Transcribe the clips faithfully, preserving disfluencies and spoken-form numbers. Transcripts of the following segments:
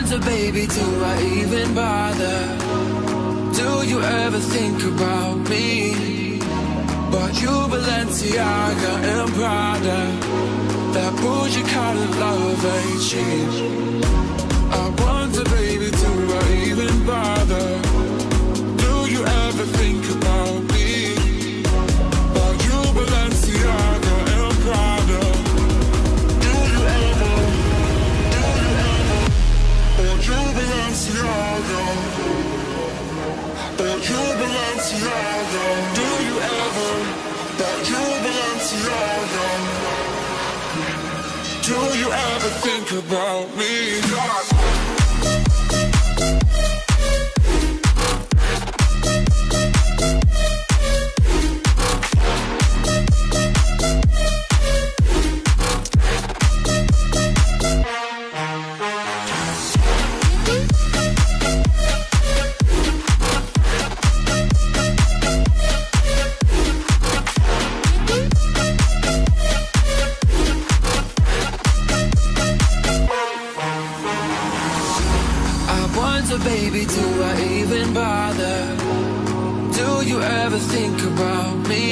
one's a baby, do I even bother? Do you ever think about me? Bought you Balenciaga and Prada. That bougie kind of love ain't cheap. I wonder, baby, do I even bother? Do you ever think about me? Bought you Balenciaga and Prada. Do you ever, do you ever, bought you Balenciaga? Bought you Balenciaga? Do you ever, bought you Balenciaga? Do you ever think about me? God. Baby, do I even bother? Do you ever think about me?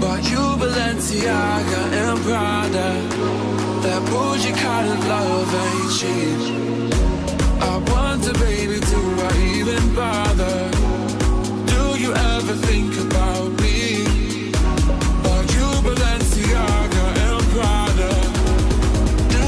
Bought you Balenciaga and Prada. That bougie kind of love ain't cheap. I wonder, baby, do I even bother? Do you ever think about me? Bought you Balenciaga and Prada. Do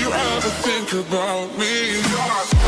you ever think about me?